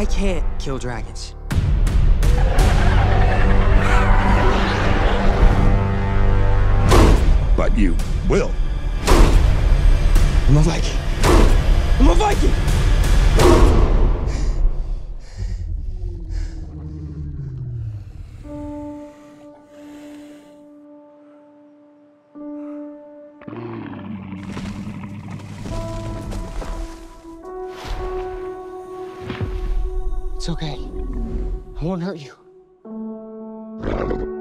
I can't kill dragons. But you will. I'm a Viking. I'm a Viking. It's okay. I won't hurt you.